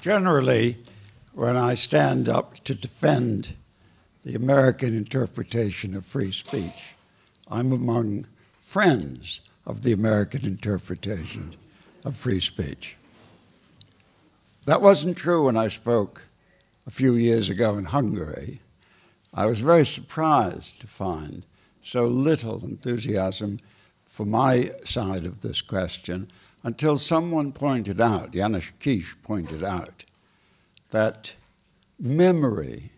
Generally, when I stand up to defend the American interpretation of free speech, I'm among friends of the American interpretation of free speech. That wasn't true when I spoke a few years ago in Hungary. I was very surprised to find so little enthusiasm for my side of this question until someone pointed out, Janusz Kiesz pointed out, that memory,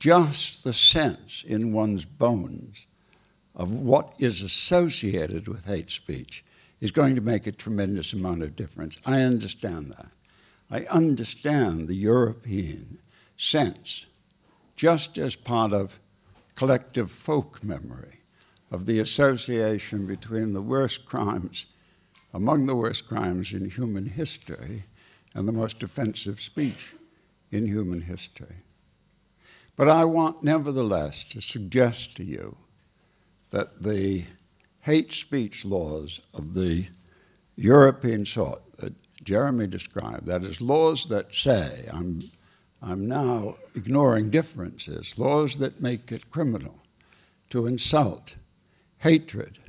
just the sense in one's bones of what is associated with hate speech, is going to make a tremendous amount of difference. I understand that. I understand the European sense, just as part of collective folk memory, of the association between the worst crimes, among the worst crimes in human history, and the most offensive speech in human history. But I want, nevertheless, to suggest to you that the hate speech laws of the European sort that Jeremy described, that is, laws that say, I'm now ignoring differences, laws that make it criminal to insult, hatred,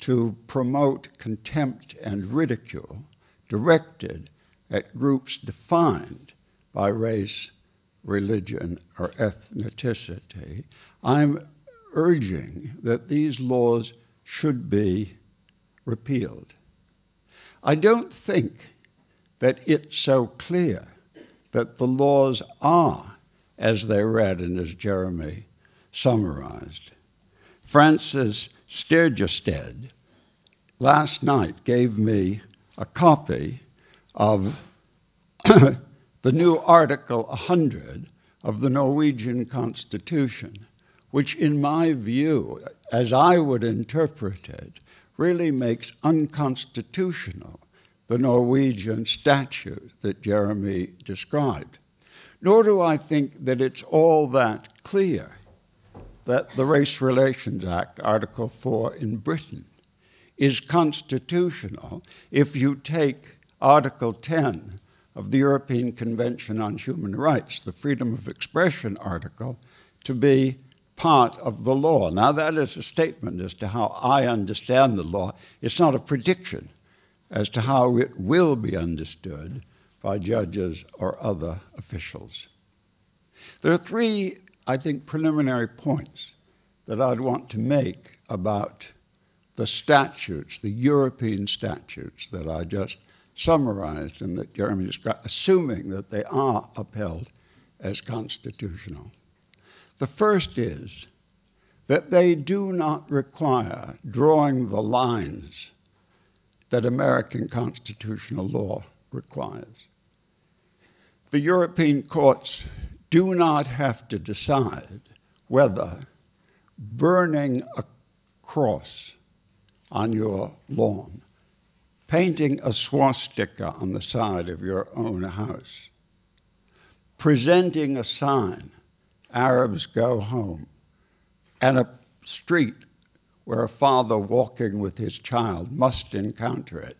to promote contempt and ridicule directed at groups defined by race, religion, or ethnicity. I'm urging that these laws should be repealed. I don't think that it's so clear that the laws are as they read and as Jeremy summarized. Francis Sturgestead last night gave me a copy of the new Article 100 of the Norwegian Constitution, which in my view, as I would interpret it, really makes unconstitutional the Norwegian statute that Jeremy described. Nor do I think that it's all that clear that the Race Relations Act, Article 4 in Britain, is constitutional if you take Article 10 of the European Convention on Human Rights, the freedom of expression article, to be part of the law. Now, that is a statement as to how I understand the law. It's not a prediction as to how it will be understood by judges or other officials. There are three, I think, preliminary points that I'd want to make about the statutes, the European statutes that I just summarized and that Jeremy described, assuming that they are upheld as constitutional. The first is that they do not require drawing the lines that American constitutional law requires. The European courts do not have to decide whether burning a cross on your lawn, painting a swastika on the side of your own house, presenting a sign, "Arabs go home," and a street where a father walking with his child must encounter it.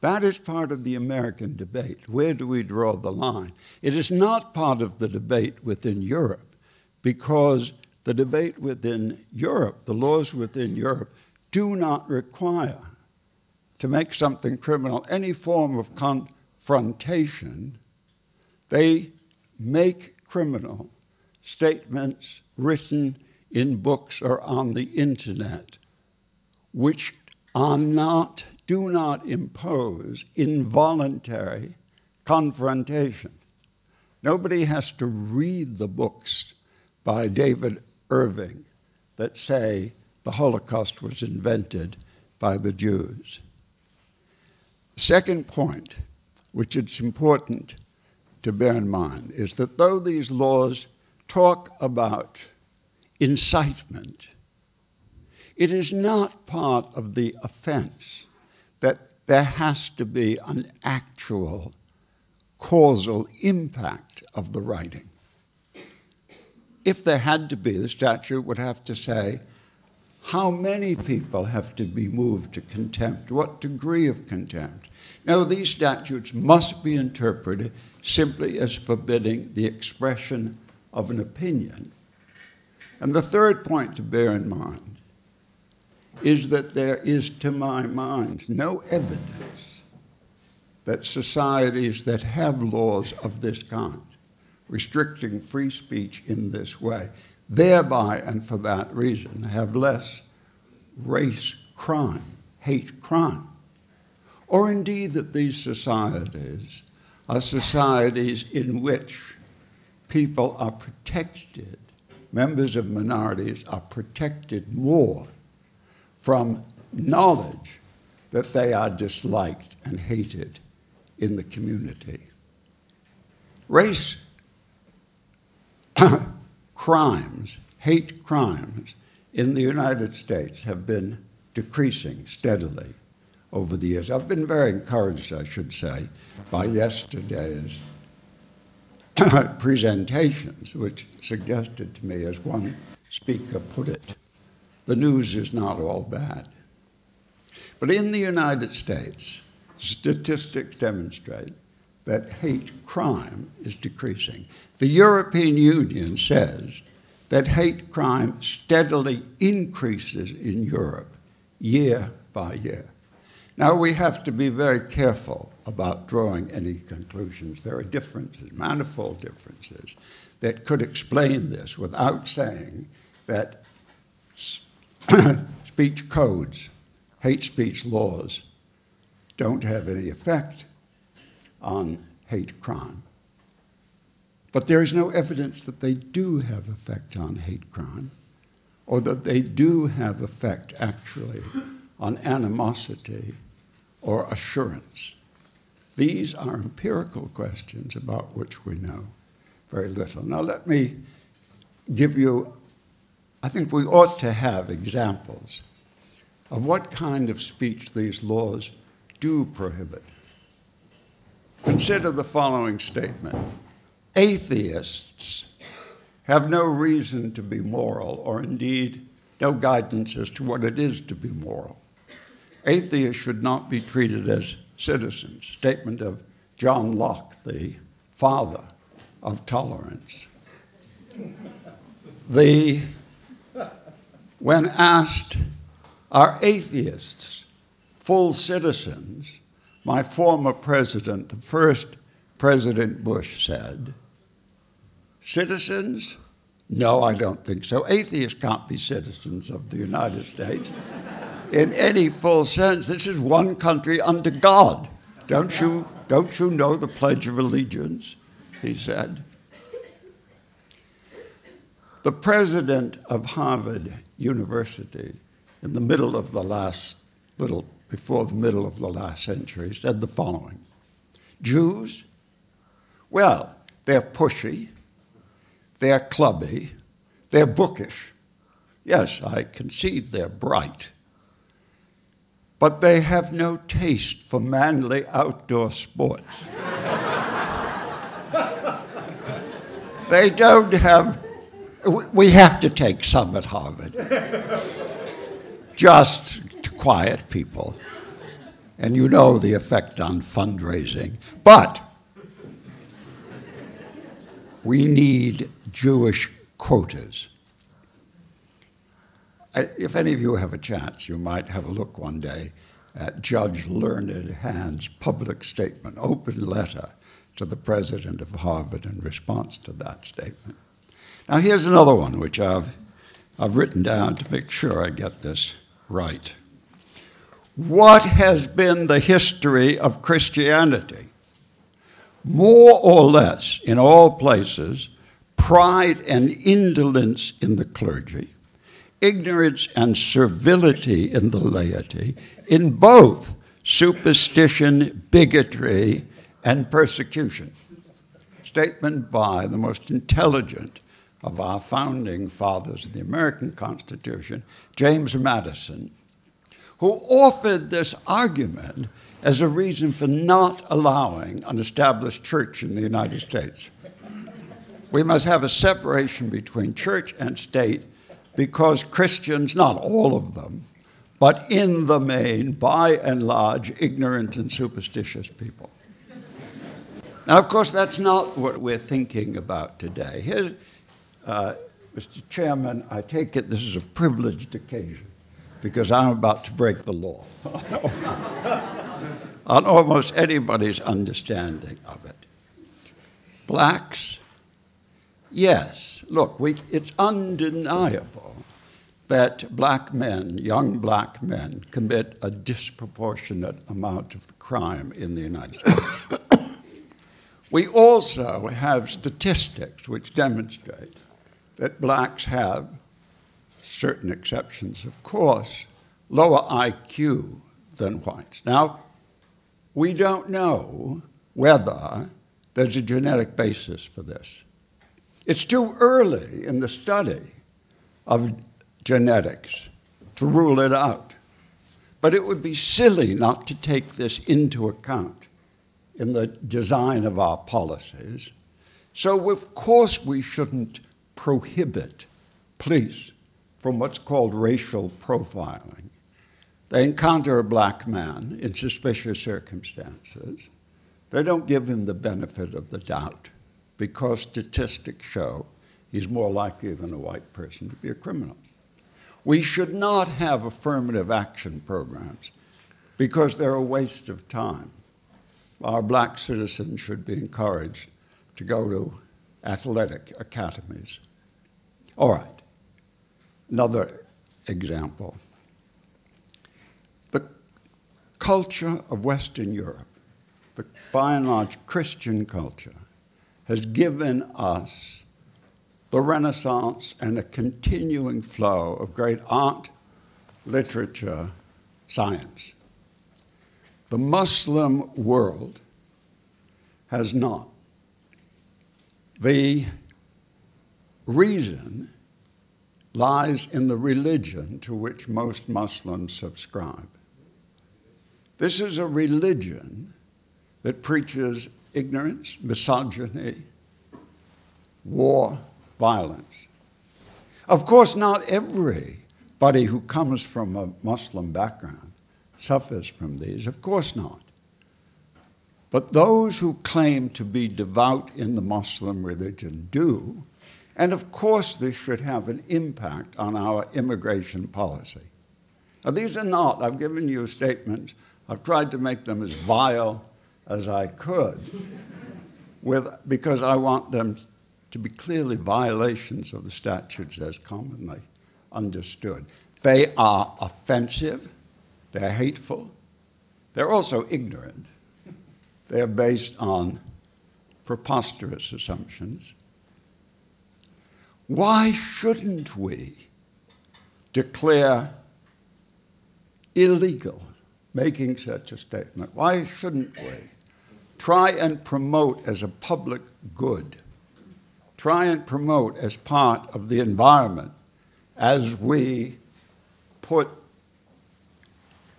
That is part of the American debate. Where do we draw the line? It is not part of the debate within Europe, because the debate within Europe, the laws within Europe, do not require, to make something criminal, any form of confrontation. They make criminal statements written in books or on the internet, which are not, do not impose involuntary confrontation. Nobody has to read the books by David Irving that say the Holocaust was invented by the Jews. Second point, which it's important to bear in mind, is that though these laws talk about incitement, it is not part of the offense that there has to be an actual causal impact of the writing. If there had to be, the statute would have to say, how many people have to be moved to contempt, what degree of contempt. Now, these statutes must be interpreted simply as forbidding the expression of an opinion. And the third point to bear in mind is that there is, to my mind, no evidence that societies that have laws of this kind, restricting free speech in this way, thereby and for that reason have less race crime, hate crime, or indeed that these societies are societies in which people are protected, members of minorities are protected more from knowledge that they are disliked and hated in the community. Race crimes, hate crimes in the United States have been decreasing steadily over the years. I've been very encouraged, I should say, by yesterday's presentations, which suggested to me, as one speaker put it, the news is not all bad. But in the United States, statistics demonstrate that hate crime is decreasing. The European Union says that hate crime steadily increases in Europe year by year. Now, we have to be very careful about drawing any conclusions. There are differences, manifold differences, that could explain this without saying that speech codes, hate speech laws, don't have any effect on hate crime. But there is no evidence that they do have effect on hate crime, or that they do have effect, actually, on animosity or assurance. These are empirical questions about which we know very little. Now, let me give you, I think we ought to have examples of what kind of speech these laws do prohibit. Consider the following statement. Atheists have no reason to be moral, or indeed no guidance as to what it is to be moral. Atheists should not be treated as citizens. Statement of John Locke, the father of tolerance. When asked, are atheists full citizens? My former president, the first President Bush, said, citizens? No, I don't think so. Atheists can't be citizens of the United States in any full sense. This is one country under God. Don't you know the Pledge of Allegiance? He said. The president of Harvard University, in the middle of the last little before the middle of the last century, said the following. Jews? Well, they're pushy, they're clubby, they're bookish. Yes, I concede they're bright. But they have no taste for manly outdoor sports. They don't have, we have to take some at Harvard. Just quiet people, and you know the effect on fundraising. But we need Jewish quotas. If any of you have a chance, you might have a look one day at Judge Learned Hand's public statement, open letter to the president of Harvard in response to that statement. Now, here's another one, which I've written down to make sure I get this right. What has been the history of Christianity? More or less, in all places, pride and indolence in the clergy, ignorance and servility in the laity, in both superstition, bigotry, and persecution. Statement by the most intelligent of our founding fathers of the American Constitution, James Madison, who offered this argument as a reason for not allowing an established church in the United States. We must have a separation between church and state because Christians, not all of them, but in the main, by and large, ignorant and superstitious people. Now, of course, that's not what we're thinking about today. Here's, Mr. Chairman, I take it this is a privileged occasion because I'm about to break the law on almost anybody's understanding of it. Blacks, yes. Look, it's undeniable that black men, young black men, commit a disproportionate amount of crime in the United States. We also have statistics which demonstrate that blacks have, certain exceptions of course, lower IQ than whites. Now, we don't know whether there's a genetic basis for this. It's too early in the study of genetics to rule it out. But it would be silly not to take this into account in the design of our policies. So of course we shouldn't prohibit police from what's called racial profiling. They encounter a black man in suspicious circumstances. They don't give him the benefit of the doubt because statistics show he's more likely than a white person to be a criminal. We should not have affirmative action programs because they're a waste of time. Our black citizens should be encouraged to go to athletic academies. All right, another example. The culture of Western Europe, the by and large Christian culture, has given us the Renaissance and a continuing flow of great art, literature, science. The Muslim world has not. The reason lies in the religion to which most Muslims subscribe. This is a religion that preaches ignorance, misogyny, war, violence. Of course, not everybody who comes from a Muslim background suffers from these, of course not. But those who claim to be devout in the Muslim religion do, and of course this should have an impact on our immigration policy. Now these are not, I've given you statements, I've tried to make them as vile as I could, because I want them to be clearly violations of the statutes as commonly understood. They are offensive. They're hateful. They're also ignorant. They're based on preposterous assumptions. Why shouldn't we declare illegal making such a statement? Why shouldn't we try and promote as a public good, try and promote as part of the environment as we put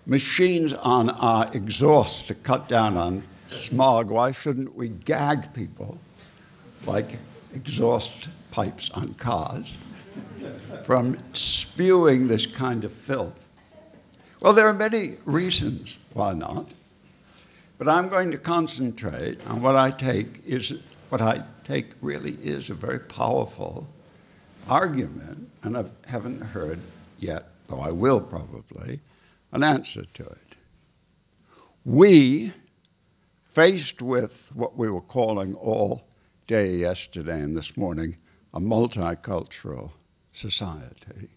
machines on our exhaust to cut down on smog? Why shouldn't we gag people like exhaust pipes on cars from spewing this kind of filth? Well, there are many reasons why not, but I'm going to concentrate on what I take really is a very powerful argument, and I haven't heard yet, though I will probably, an answer to it. We, faced with what we were calling all day yesterday and this morning a multicultural society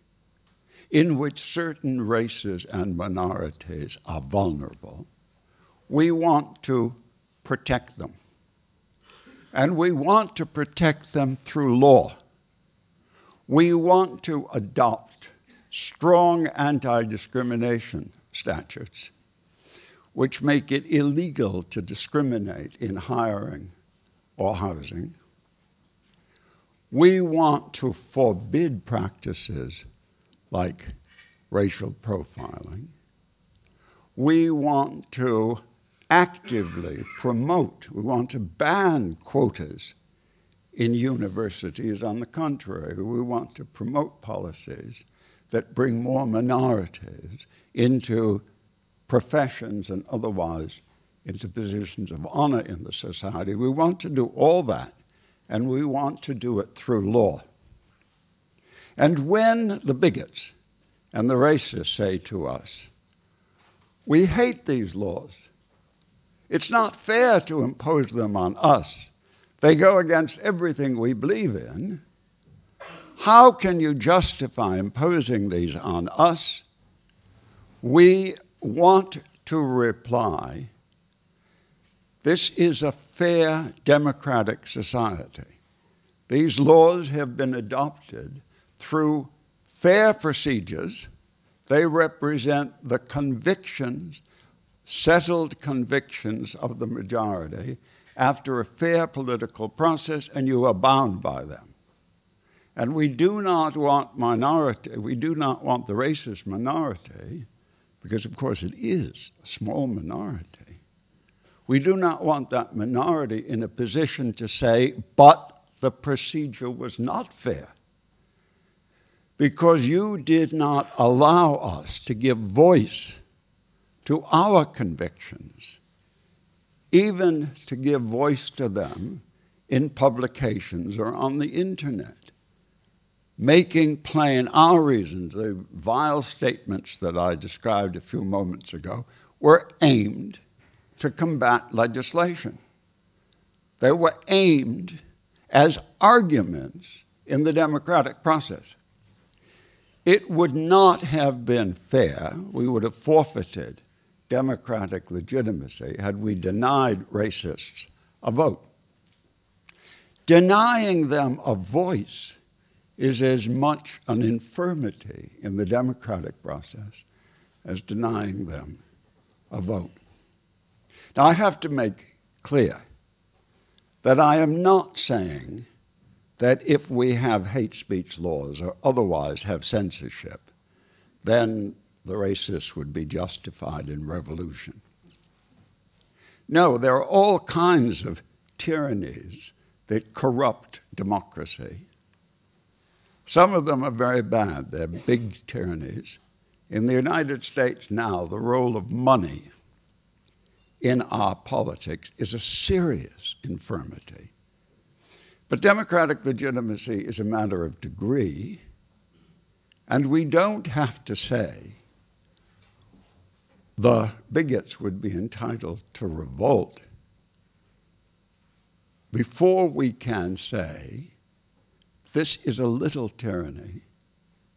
in which certain races and minorities are vulnerable, we want to protect them. And we want to protect them through law. We want to adopt strong anti-discrimination statutes, which make it illegal to discriminate in hiring or housing. We want to forbid practices like racial profiling. We want to actively promote, we want to ban quotas in universities. On the contrary, we want to promote policies that bring more minorities into professions and otherwise into positions of honor in the society. We want to do all that, and we want to do it through law. And when the bigots and the racists say to us, we hate these laws, it's not fair to impose them on us, they go against everything we believe in, how can you justify imposing these on us? We want to reply, this is a fair democratic society. These laws have been adopted through fair procedures. They represent the convictions, settled convictions of the majority after a fair political process, and you are bound by them. And we do not want minority, we do not want the racist minority, because of course it is a small minority. We do not want that minority in a position to say, but the procedure was not fair, because you did not allow us to give voice to our convictions, even to give voice to them in publications or on the internet, making plain our reasons. The vile statements that I described a few moments ago were aimed to combat legislation. They were aimed as arguments in the democratic process. It would not have been fair. We would have forfeited democratic legitimacy had we denied racists a vote. Denying them a voice is as much an infirmity in the democratic process as denying them a vote. Now, I have to make clear that I am not saying that if we have hate speech laws or otherwise have censorship, then the racists would be justified in revolution. No, there are all kinds of tyrannies that corrupt democracy. Some of them are very bad. They're big tyrannies. In the United States now, the role of money in our politics is a serious infirmity. But democratic legitimacy is a matter of degree, and we don't have to say the bigots would be entitled to revolt before we can say this is a little tyranny,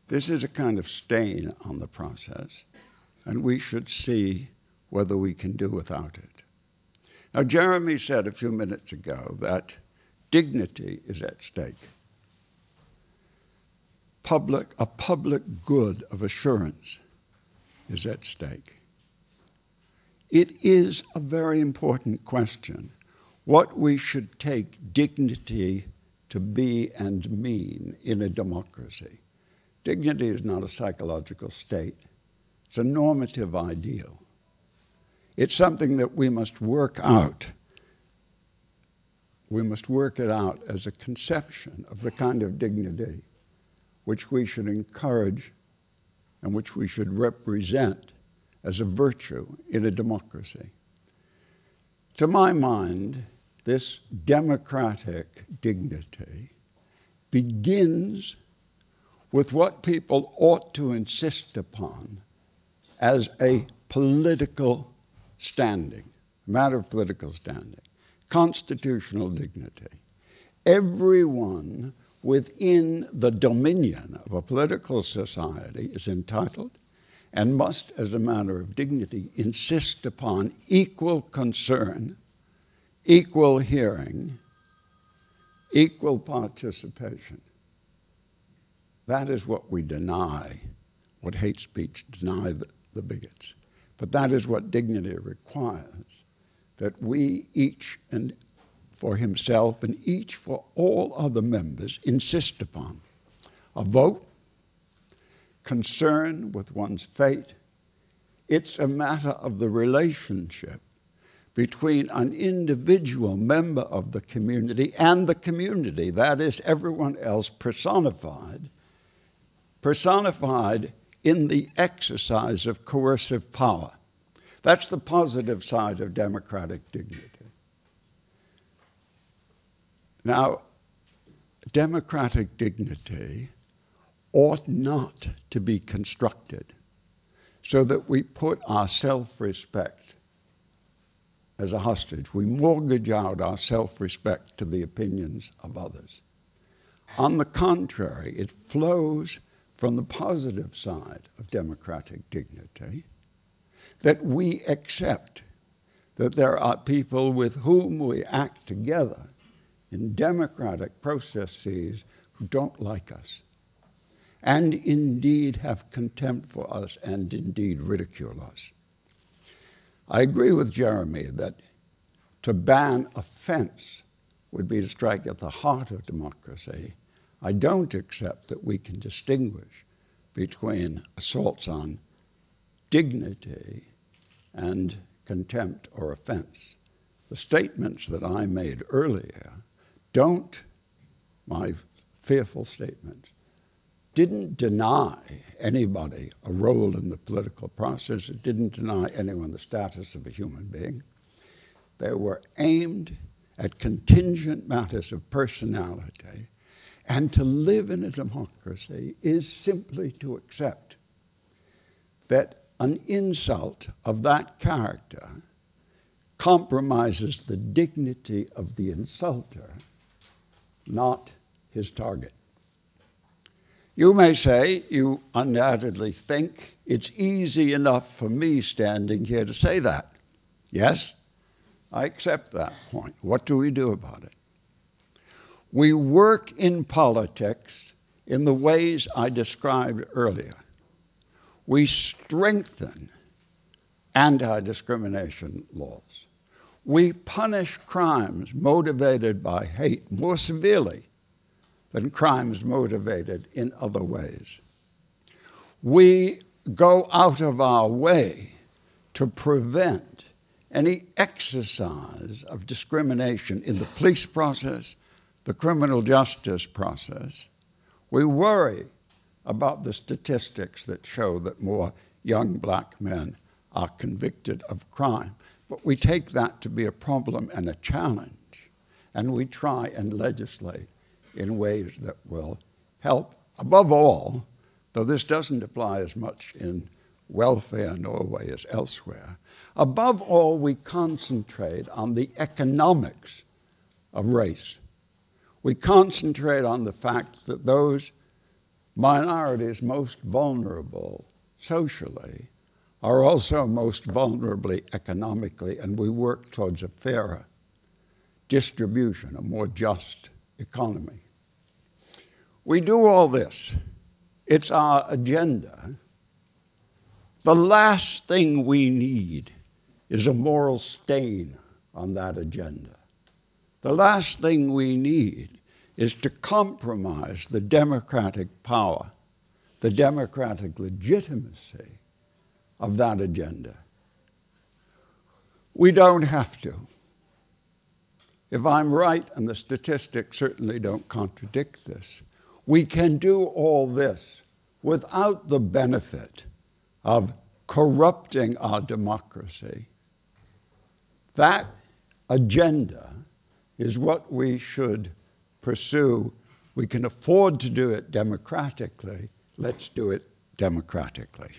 this is a kind of stain on the process, and we should see whether we can do without it. Now, Jeremy said a few minutes ago that dignity is at stake. A public good of assurance is at stake. It is a very important question, what we should take dignity to be and mean in a democracy. Dignity is not a psychological state. It's a normative ideal. It's something that we must work out. We must work it out as a conception of the kind of dignity which we should encourage and which we should represent as a virtue in a democracy. To my mind, this democratic dignity begins with what people ought to insist upon as a political standing, a matter of political standing. Constitutional dignity. Everyone within the dominion of a political society is entitled and must, as a matter of dignity, insist upon equal concern, equal hearing, equal participation. That is what we deny, what hate speech denies the bigots. But that is what dignity requires, that we each and for himself and each for all other members insist upon a vote, concern with one's fate. It's a matter of the relationship between an individual member of the community and the community, that is, everyone else personified in the exercise of coercive power. That's the positive side of democratic dignity. Now, democratic dignity ought not to be constructed so that we put our self-respect as a hostage. We mortgage out our self-respect to the opinions of others. On the contrary, it flows from the positive side of democratic dignity that we accept that there are people with whom we act together in democratic processes who don't like us and indeed have contempt for us and indeed ridicule us. I agree with Jeremy that to ban offense would be to strike at the heart of democracy. I don't accept that we can distinguish between assaults on dignity and contempt or offense. The statements that I made earlier my fearful statements, didn't deny anybody a role in the political process. It didn't deny anyone the status of a human being. They were aimed at contingent matters of personality. And to live in a democracy is simply to accept that an insult of that character compromises the dignity of the insulter, not his target. You may say, you undoubtedly think, it's easy enough for me standing here to say that. Yes, I accept that point. What do we do about it? We work in politics in the ways I described earlier. We strengthen anti-discrimination laws. We punish crimes motivated by hate more severely than crimes motivated in other ways. We go out of our way to prevent any exercise of discrimination in the police process, the criminal justice process. We worry about the statistics that show that more young black men are convicted of crime. But we take that to be a problem and a challenge, and we try and legislate in ways that will help. Above all, though this doesn't apply as much in welfare Norway as elsewhere, above all, we concentrate on the economics of race. We concentrate on the fact that those minorities most vulnerable socially are also most vulnerably economically, and we work towards a fairer distribution, a more just economy. We do all this. It's our agenda. The last thing we need is a moral stain on that agenda. The last thing we need is to compromise the democratic power, the democratic legitimacy of that agenda. We don't have to. If I'm right, and the statistics certainly don't contradict this, we can do all this without the benefit of corrupting our democracy. That agenda is what we should pursue. We can afford to do it democratically. Let's do it democratically.